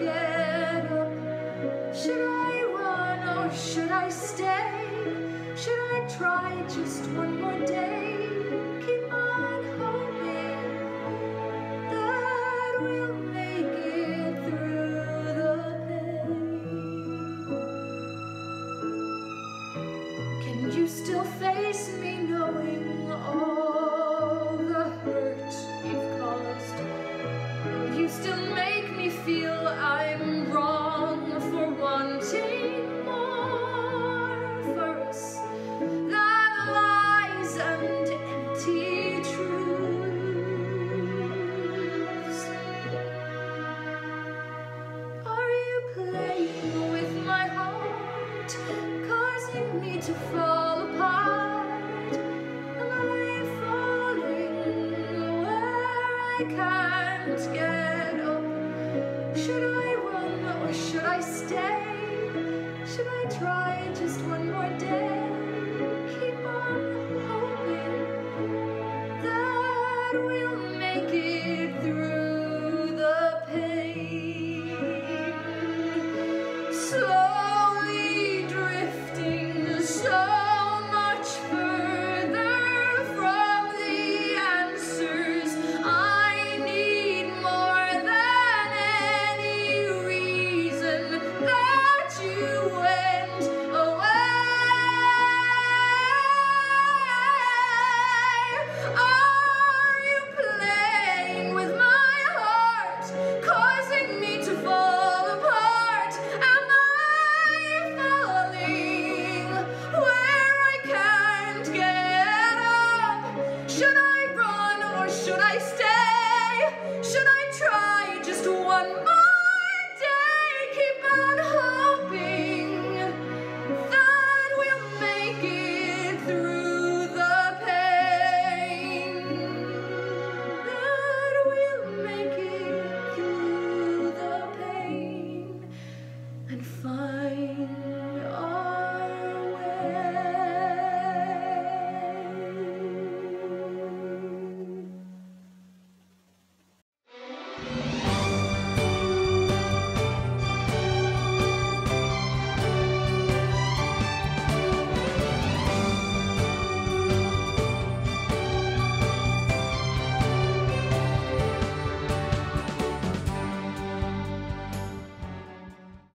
get up? Should I run or should I stay? Should I try just one more day? Keep on hoping that we'll make it through the pain. Can you still face me knowing all the hurt you've caused? Will you still make me feel I'm wrong for wanting? Causing me to fall apart. Am I falling where I can't get up? Should I run or should I stay? Should I try?